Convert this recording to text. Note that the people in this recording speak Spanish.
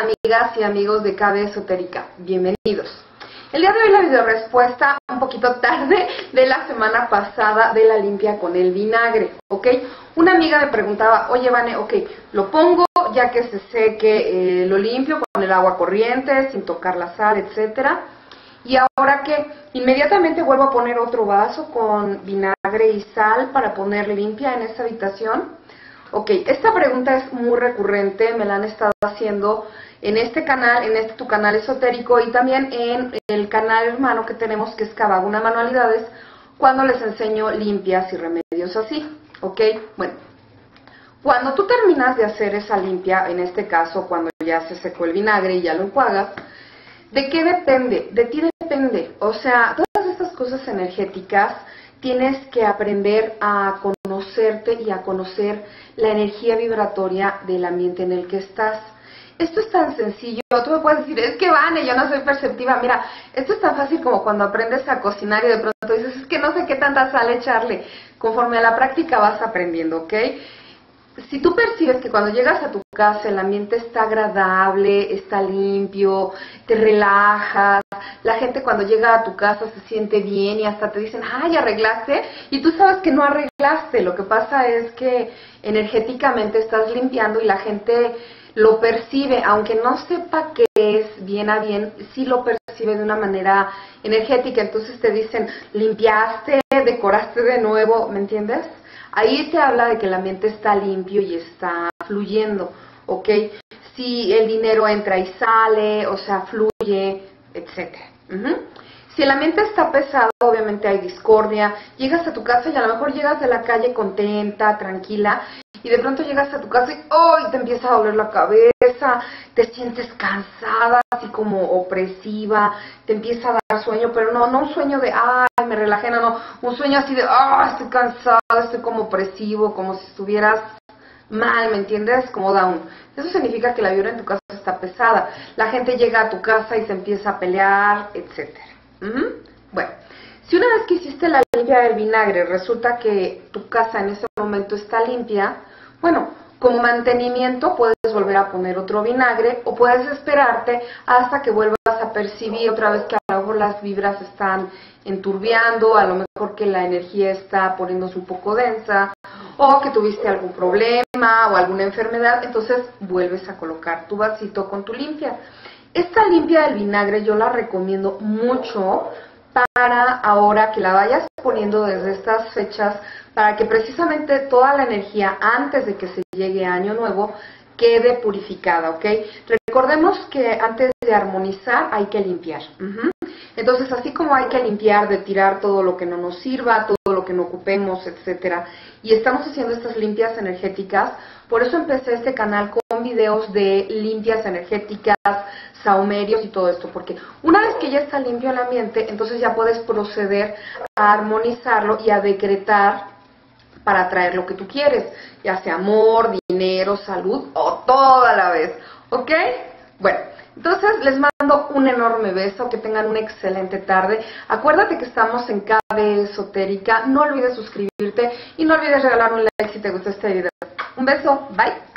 Hola amigas y amigos de KV Esotérica, bienvenidos. El día de hoy la video respuesta un poquito tarde de la semana pasada de la limpia con el vinagre, ¿ok? Una amiga me preguntaba, oye Vane, ok, lo pongo ya que se seque, lo limpio con el agua corriente, sin tocar la sal, etcétera. Y ahora que inmediatamente vuelvo a poner otro vaso con vinagre y sal para poner limpia en esta habitación. Ok, esta pregunta es muy recurrente, me la han estado haciendo en este canal, en este tu canal esotérico y también en el canal hermano que tenemos que es KV una Manualidades, cuando les enseño limpias y remedios así. Ok, bueno, cuando tú terminas de hacer esa limpia, en este caso cuando ya se secó el vinagre y ya lo enjuagas, ¿de qué depende? De ti depende, o sea, todas estas cosas energéticas tienes que aprender a conocerte y a conocer la energía vibratoria del ambiente en el que estás. Esto es tan sencillo, tú me puedes decir, es que Vane, yo no soy perceptiva, mira, esto es tan fácil como cuando aprendes a cocinar y de pronto dices, es que no sé qué tanta sal echarle, conforme a la práctica vas aprendiendo, ¿ok? Si tú percibes que cuando llegas a tu casa el ambiente está agradable, está limpio, te relajas, la gente cuando llega a tu casa se siente bien y hasta te dicen, ay, arreglaste, y tú sabes que no arreglaste, lo que pasa es que energéticamente estás limpiando y la gente lo percibe, aunque no sepa qué es bien a bien, sí lo percibe de una manera energética, entonces te dicen, limpiaste, decoraste de nuevo, ¿me entiendes? Ahí te habla de que el ambiente está limpio y está fluyendo, ¿ok? Si el dinero entra y sale, o sea, fluye, etc. Si el ambiente está pesado, obviamente hay discordia, llegas a tu casa y a lo mejor llegas de la calle contenta, tranquila, y de pronto llegas a tu casa y ¡ay! Te empieza a doler la cabeza, te sientes cansada, así como opresiva, te empieza a dar sueño, pero no un sueño de ¡ay! Me relajé, no, un sueño así de ¡ay! Estoy cansada, estoy como opresivo, como si estuvieras mal, ¿me entiendes? Como down. Eso significa que la vibra en tu casa está pesada. La gente llega a tu casa y se empieza a pelear, etcétera. Bueno, si una vez que hiciste la limpia del vinagre resulta que tu casa en ese momento está limpia, bueno, como mantenimiento puedes volver a poner otro vinagre o puedes esperarte hasta que vuelvas a percibir otra vez que a lo mejor las vibras están enturbiando, a lo mejor que la energía está poniéndose un poco densa o que tuviste algún problema o alguna enfermedad, entonces vuelves a colocar tu vasito con tu limpia. Esta limpia del vinagre yo la recomiendo mucho para ahora que la vayas poniendo desde estas fechas para que precisamente toda la energía antes de que se llegue año nuevo quede purificada, ¿ok? Recordemos que antes de armonizar hay que limpiar. Entonces, así como hay que limpiar de tirar todo lo que no nos sirva, todo lo que no ocupemos, etcétera, y estamos haciendo estas limpias energéticas, por eso empecé este canal con videos de limpias energéticas, saumerios y todo esto, porque una vez que ya está limpio el ambiente, entonces ya puedes proceder a armonizarlo y a decretar para atraer lo que tú quieres, ya sea amor, dinero, salud o toda la vez, ¿ok? Bueno, entonces les mando un enorme beso, que tengan una excelente tarde. Acuérdate que estamos en KV Esotérica, no olvides suscribirte y no olvides regalar un like si te gustó este video. Un beso, bye.